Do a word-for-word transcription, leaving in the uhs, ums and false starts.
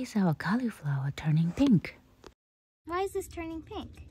Why is our cauliflower turning pink? Why is this turning pink?